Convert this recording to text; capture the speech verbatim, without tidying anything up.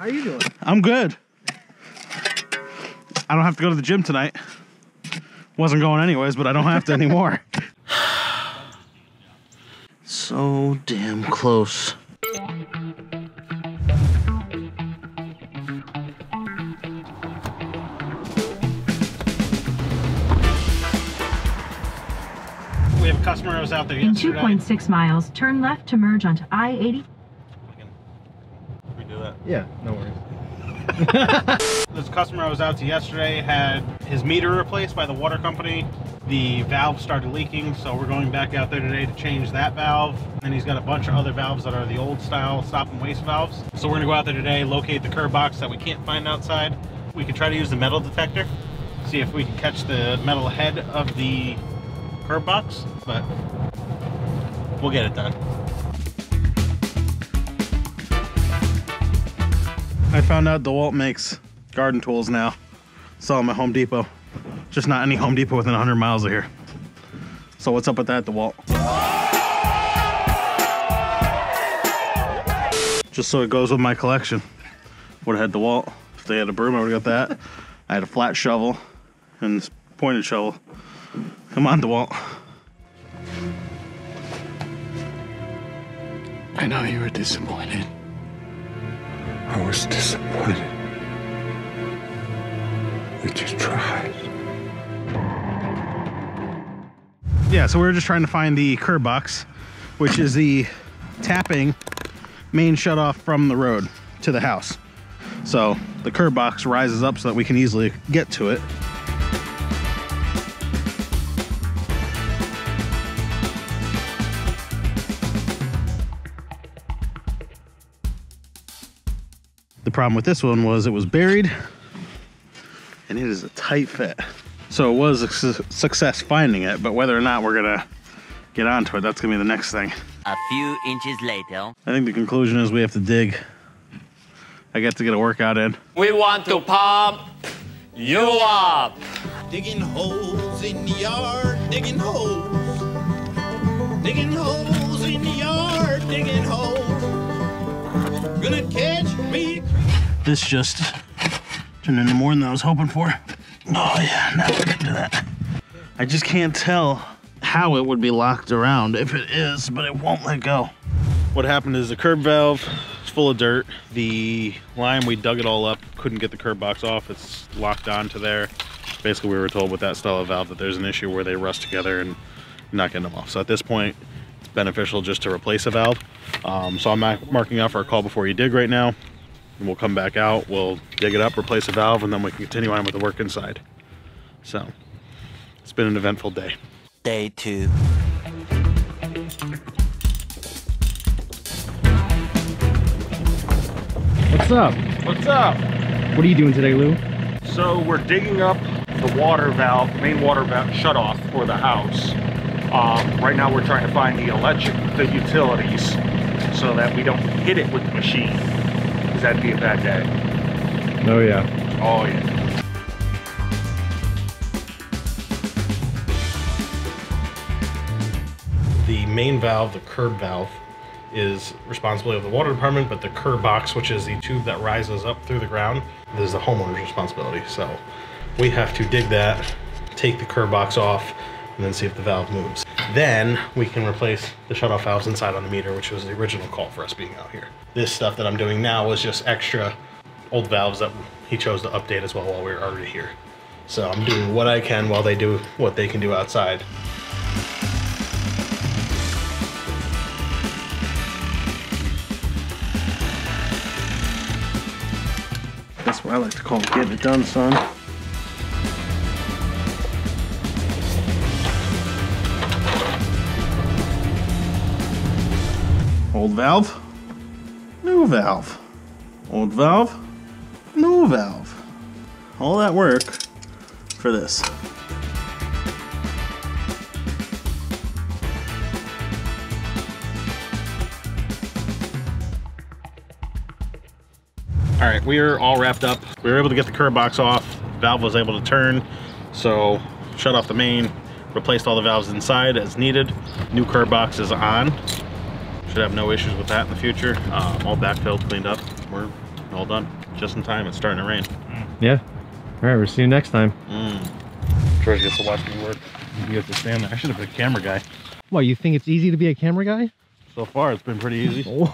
How are you doing? I'm good. I don't have to go to the gym tonight. Wasn't going anyways, but I don't have to anymore. So damn close. We have customers out there yesterday. In two point six miles, turn left to merge onto I eighty. We do that? Yeah, no worries. This customer I was out to yesterday had his meter replaced by the water company. The valve started leaking, so we're going back out there today to change that valve. And he's got a bunch of other valves that are the old style stop and waste valves. So we're gonna go out there today, locate the curb box that we can't find outside. We can try to use the metal detector, see if we can catch the metal head of the curb box, but we'll get it done. I found out DeWalt makes garden tools now. Sell them at Home Depot. Just not any Home Depot within one hundred miles of here. So what's up with that, DeWalt? Just so it goes with my collection. Would've had DeWalt. If they had a broom, I would've got that. I had a flat shovel and this pointed shovel. Come on, DeWalt. I know you were disappointed. I was disappointed that you tried. Yeah, so we were just trying to find the curb box, which is the tapping main shutoff from the road to the house. So the curb box rises up so that we can easily get to it. The problem with this one was it was buried and it is a tight fit. So it was a su success finding it, but whether or not we're gonna get onto it, that's gonna be the next thing. A few inches later. I think the conclusion is we have to dig. I got to get a workout in. We want to pump you up. Digging holes in the yard, digging holes. Digging holes in the yard, digging holes. Gonna catch me. This just turned into more than I was hoping for. Oh yeah, now we're getting to that. I just can't tell how it would be locked around if it is, but it won't let go. What happened is the curb valve is full of dirt. The lime, we dug it all up, couldn't get the curb box off. It's locked onto there. Basically, we were told with that style of valve that there's an issue where they rust together and not getting them off. So at this point, it's beneficial just to replace a valve. Um, so I'm marking out for a call before you dig right now, and we'll come back out, we'll dig it up, replace a valve, and then we can continue on with the work inside. So it's been an eventful day. Day two. What's up? What's up? What are you doing today, Lou? So we're digging up the water valve, main water valve shutoff for the house. Um, right now we're trying to find the electric, the utilities, so that we don't hit it with the machine, because that'd be a bad day. Oh yeah. Oh yeah. The main valve, the curb valve, is responsibility of the water department, but the curb box, which is the tube that rises up through the ground, this is the homeowner's responsibility. So we have to dig that, take the curb box off, and then see if the valve moves. Then we can replace the shutoff valves inside on the meter, which was the original call for us being out here. This stuff that I'm doing now was just extra old valves that he chose to update as well while we were already here. So I'm doing what I can while they do what they can do outside. That's what I like to call getting it done, son. Old valve, new valve, old valve, new valve. All that work for this. All right, we are all wrapped up. We were able to get the curb box off. Valve was able to turn, so shut off the main, replaced all the valves inside as needed. New curb box is on. Should have no issues with that in the future. Uh, all backfilled, cleaned up. We're All done. Just in time. It's starting to rain. Mm. Yeah. All right. We'll see you next time. Mm. George gets to watch me work. You get to stand there. I should have been a camera guy. What, you think it's easy to be a camera guy? So far, it's been pretty easy.